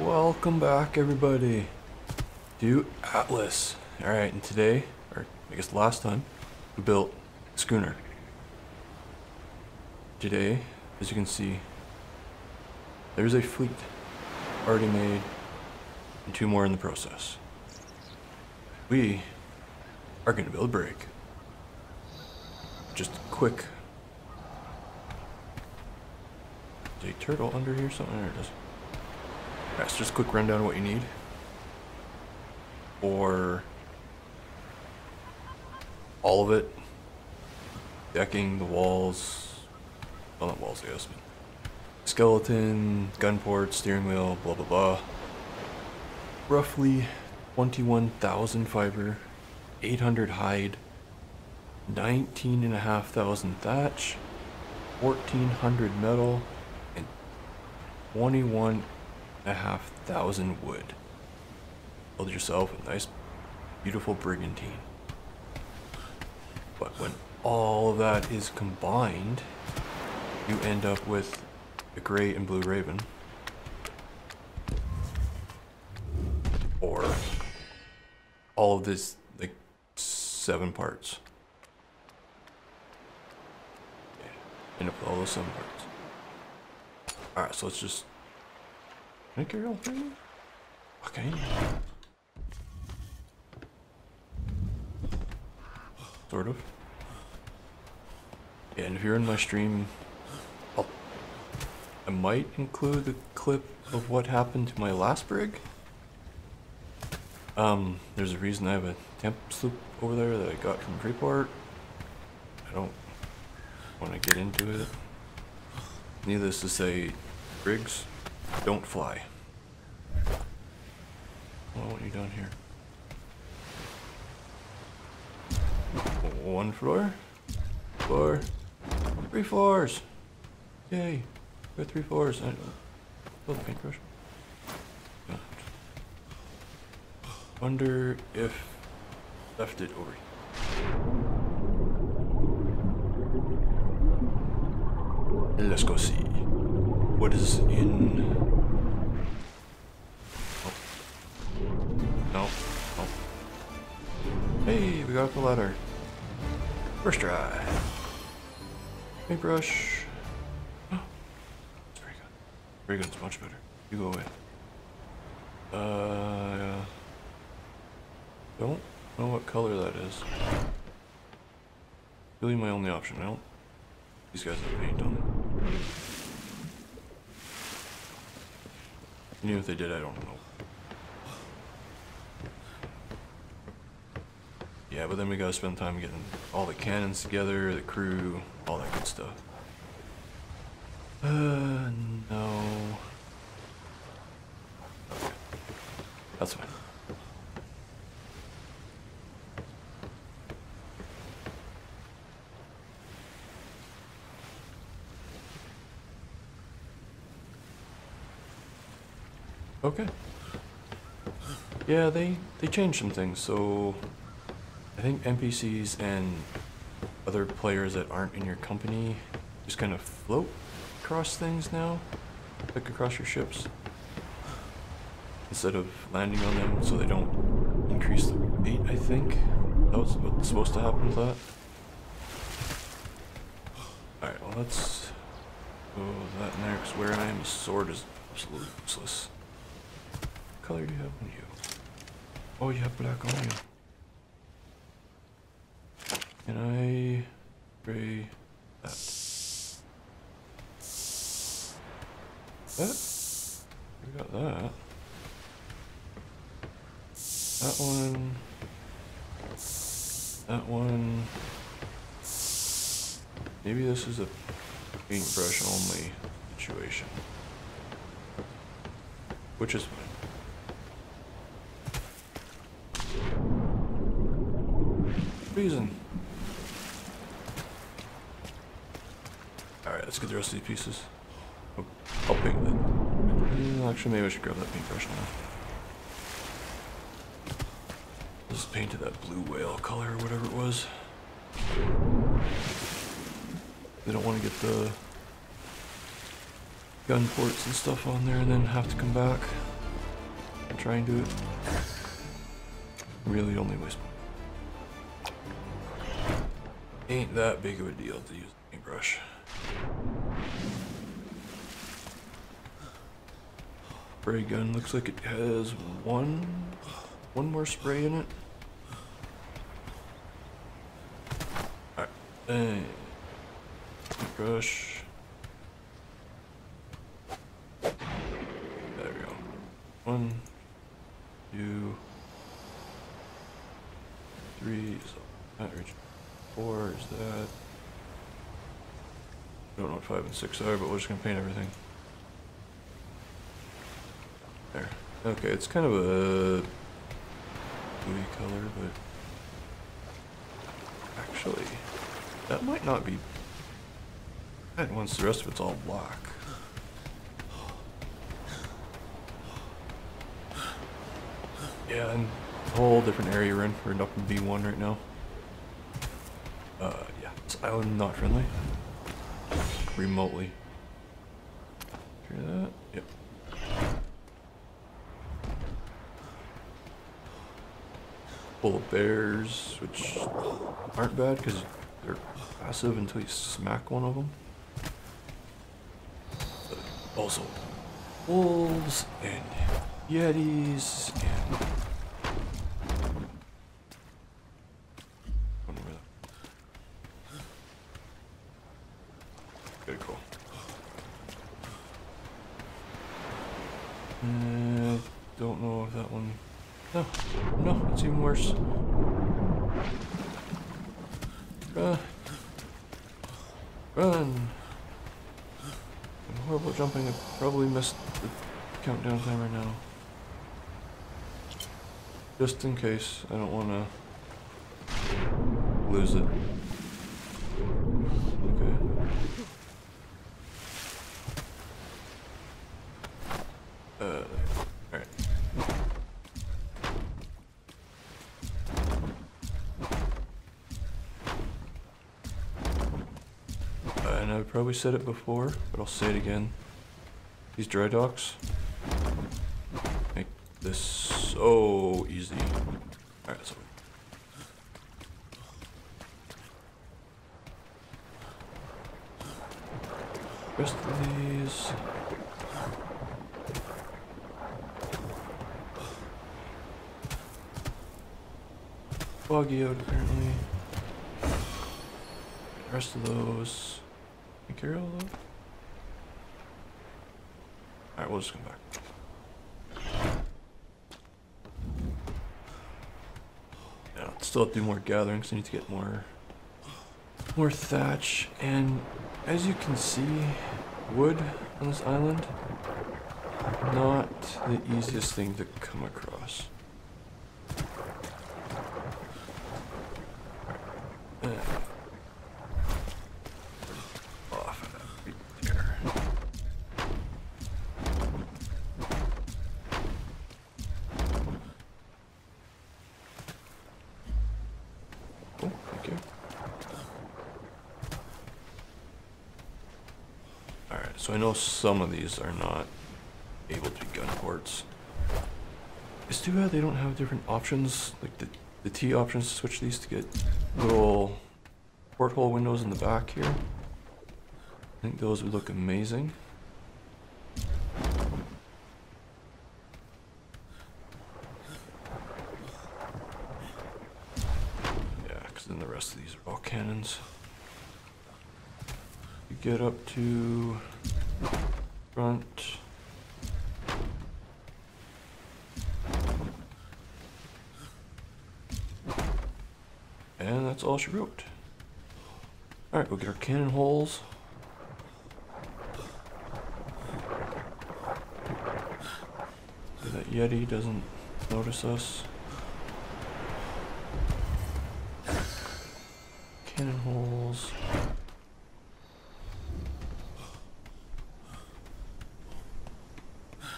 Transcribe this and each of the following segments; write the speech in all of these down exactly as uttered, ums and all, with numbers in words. Welcome back, everybody, to Atlas. Alright, and today, or I guess last time, we built a schooner. Today, as you can see, there's a fleet already made, and two more in the process. We are going to build a brig. Just quick. There's a turtle under here, something there it is. Alright, so just a quick rundown of what you need. Or all of it. Decking, the walls. Well, not walls, I guess. Skeleton, gun port, steering wheel, blah blah blah. Roughly twenty-one thousand fiber, eight hundred hide, nineteen and a half thousand thatch, fourteen hundred metal, and twenty-one and a half thousand wood. Build yourself a nice, beautiful brigantine. But when all of that is combined, you end up with a gray and blue raven. Or all of this, like, seven parts. Yeah, end up with all those seven parts. Alright, so let's just... Can I carry all three? Okay. Sort of. Yeah, and if you're in my stream, I'll, I might include a clip of what happened to my last brig. Um, there's a reason I have a temp sloop over there that I got from Freeport. I don't want to get into it. Needless to say, brigs don't fly. Well, what are you down here? One floor, floor, three floors. Yay, we got three floors. I love the paintbrush. No. Wonder if left it over here. Let's go see what is in. Hey, we got up the ladder. First try. Paintbrush. Oh, it's very good. Very good, it's much better. You go away. Uh, don't know what color that is. Really, my only option. I don't. These guys have paint on them. And even if they did, I don't know. Yeah, but then we gotta spend time getting all the cannons together, the crew, all that good stuff. Uh, no. Okay. That's fine. Okay. Yeah, they, they changed some things, so... I think N P Cs and other players that aren't in your company just kind of float across things now, like across your ships, instead of landing on them, so they don't increase the weight, I think. That was what's supposed to happen with that. Alright, well let's go with that in there, because where I am, the sword is absolutely useless. What color do you have on you? Oh, you have black on you. Can I spray that? That? We got that. That one. That one. Maybe this is a paintbrush only situation. Which is fine. Reason. Alright, let's get the rest of these pieces. Oh, I'll ping that. Actually, maybe I should grab that paintbrush now. Let's paint to that blue whale color or whatever it was. They don't want to get the gun ports and stuff on there and then have to come back and try and do it. Really only waste. Ain't that big of a deal to use a paintbrush. Spray gun looks like it has one, one more spray in it. All right, dang. Brush. There we go. One, two, three. So that reach. Four is that. I don't know what five and six are, but we're just gonna paint everything. There. Okay, it's kind of a bluey color, but actually, that might not be bad once the rest of it's all black. Yeah, and a whole different area we're in. We're up in B one right now. Uh, yeah, it's island not friendly. Remotely. Hear that? Yep. Full of bears, which aren't bad because they're passive until you smack one of them. But also, wolves and yetis and one over there. Good call. Uh, don't know if that one. No, no, it's even worse. Uh, run! I'm horrible jumping. I probably missed the countdown time right now. Just in case, I don't want to lose it. Probably said it before, but I'll say it again. These dry docks make this so easy. Alright, so rest of these. Foggy out apparently. The rest of those. Material though? Alright, we'll just come back. Yeah, I'll still have to do more gatherings. I need to get more more thatch, and as you can see, wood on this island, not the easiest thing to come across. So I know some of these are not able to be gun ports. It's too bad they don't have different options, like the, the T options to switch these to get little porthole windows in the back here. I think those would look amazing. Yeah, because then the rest of these are all cannons. You get up to... front. And that's all she wrote. Alright, we'll get our cannon holes. So that Yeti doesn't notice us. Cannon holes.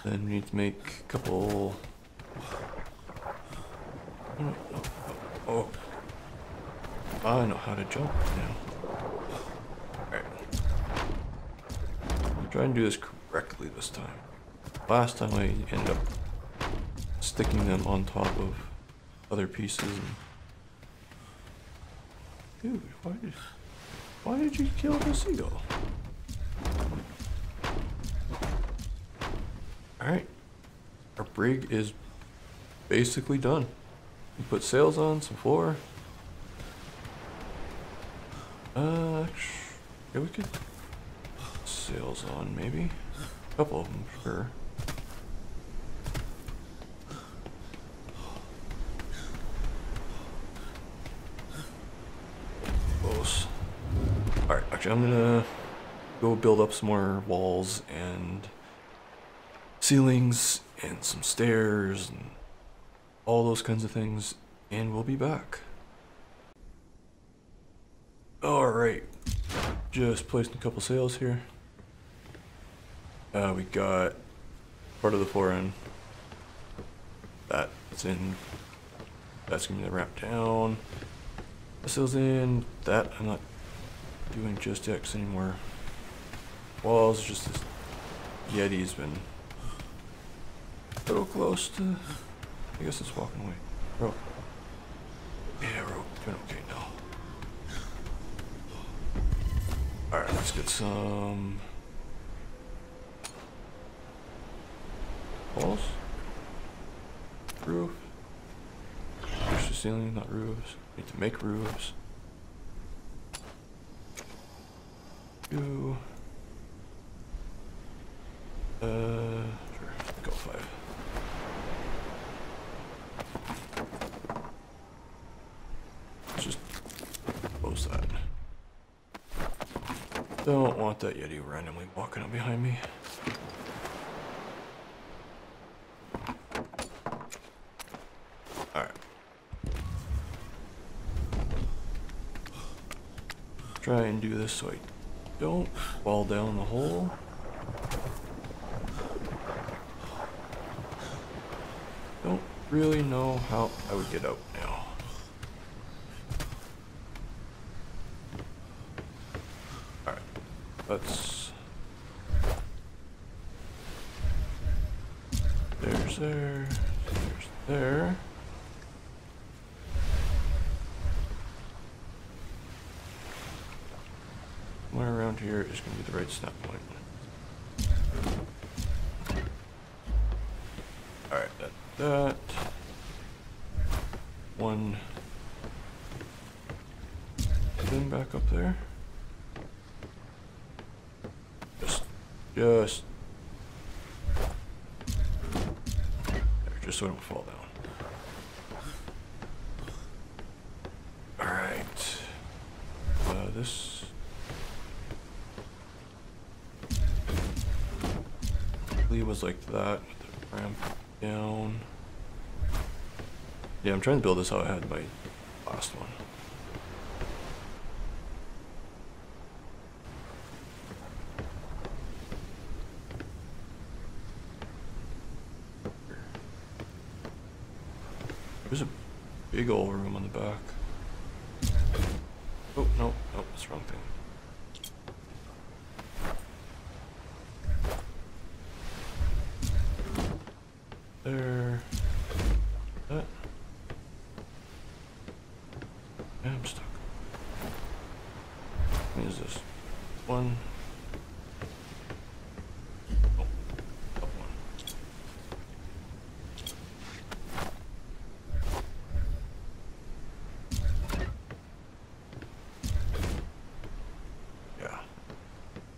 Then we need to make a couple. Oh, oh, oh. I know how to jump now. Alright. Try and do this correctly this time. Last time I ended up sticking them on top of other pieces. Dude, why did, why did you kill the seagull? Alright, our brig is basically done. We put sails on, some floor. Uh, yeah, we could put sails on, maybe. A couple of them, sure. Close. Alright, actually, I'm gonna go build up some more walls and ceilings and some stairs and all those kinds of things, and we'll be back. Alright, just placing a couple sails here. Uh, we got part of the floor in. That's in. That's gonna be wrapped down. The sails in. That I'm not doing just X anymore. Walls, just this Yeti's been a little close to. I guess it's walking away. Rope. Yeah, rope. Doing okay now. Alright, let's get some walls, roof, push the ceiling, not roofs, need to make roofs, do, uh, sure, go five. Let's just close that. Don't want that Yeti randomly walking up behind me. Alright. Try and do this so I don't fall down the hole. Don't really know how I would get out now. Let's... There's there, there's there. Somewhere around here is going to be the right snap point. Alright, that, that. One. Then back up there. Just, there, just so I don't fall down. All right, uh, this, Lee was like that, with the ramp down. Yeah, I'm trying to build this how I had my last one. There's a big old room on the back. Oh, no, no, that's the wrong thing. There. That. Yeah, I'm stuck. What is this? One.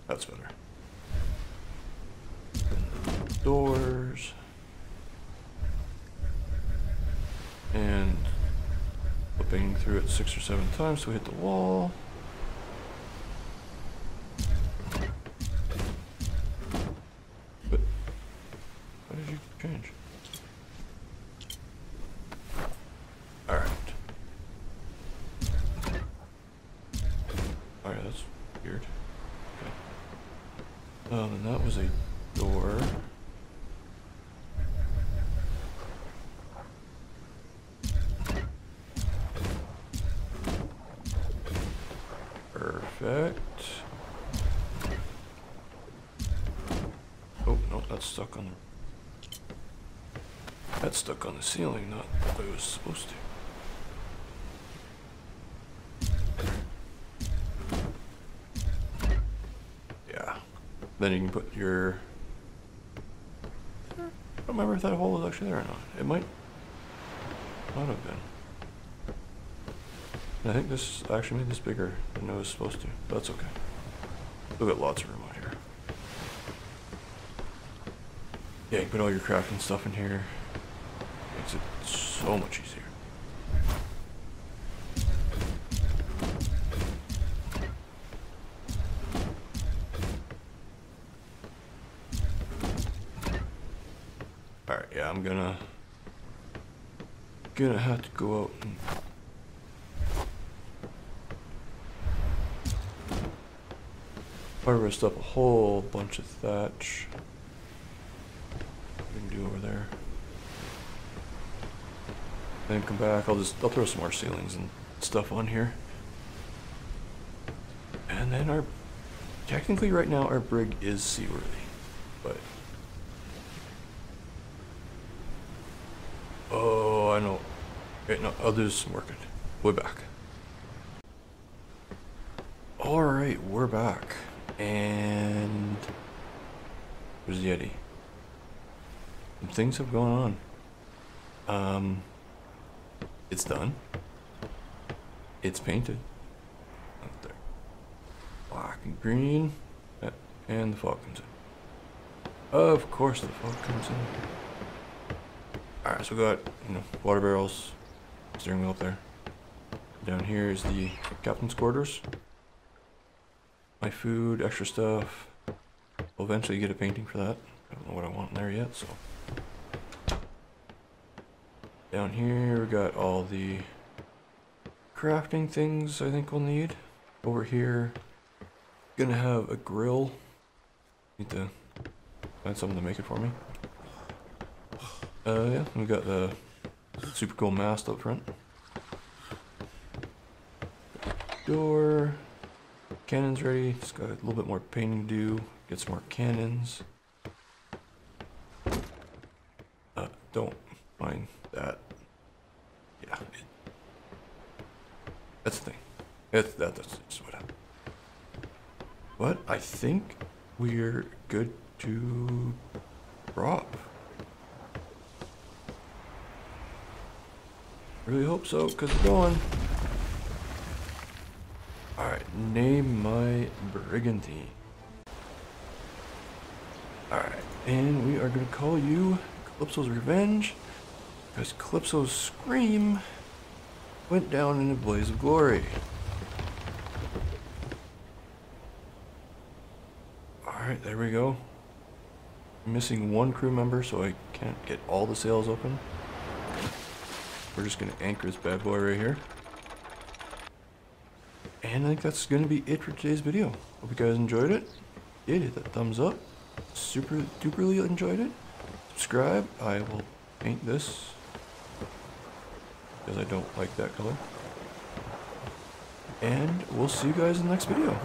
That's better. Doors. And flipping through it six or seven times so we hit the wall. But why did you change? Alright. Alright, that's weird. Okay. Um, and that was a door. Perfect. stuck on the... That's stuck on the ceiling, not the way it was supposed to. Yeah. Then you can put your... I don't remember if that hole was actually there or not. It might... Might have been. I think this actually made this bigger than it was supposed to. That's okay. We've got lots of room out here. Yeah, you can put all your crafting stuff in here. Makes it so much easier. Alright, yeah, I'm gonna... Gonna have to go out and... harvest up a whole bunch of thatch. We can do over there. Then come back. I'll just I'll throw some more ceilings and stuff on here. And then our technically right now our brig is seaworthy, but oh I know. Okay, no, I'll do some working. Way back. All right, we're back. And where's the Yeti? Some things have gone on. Um, it's done. It's painted. Up there, black and green, and the fog comes in. Of course, the fog comes in. All right, so we got you know water barrels, steering wheel up there. Down here is the captain's quarters. My food, extra stuff. I'll eventually get a painting for that. I don't know what I want in there yet, so. Down here we got all the crafting things I think we'll need. Over here, gonna have a grill. Need to find someone to make it for me. Uh, yeah, we got the super cool mast up front. Door. Cannons ready, just got a little bit more painting to do, get some more cannons. Uh, don't mind that. Yeah, it, that's the thing. It's, that, that's just what happened. But I think we're good to drop. Really hope so, because we're going. Alright, name my brigantine. Alright, and we are going to call you Calypso's Revenge, because Calypso's Scream went down in a blaze of glory. Alright, there we go. I'm missing one crew member, so I can't get all the sails open. We're just going to anchor this bad boy right here. And I think that's going to be it for today's video. Hope you guys enjoyed it. Did hit that thumbs up. Super duperly enjoyed it. Subscribe. I will paint this, because I don't like that color. And we'll see you guys in the next video.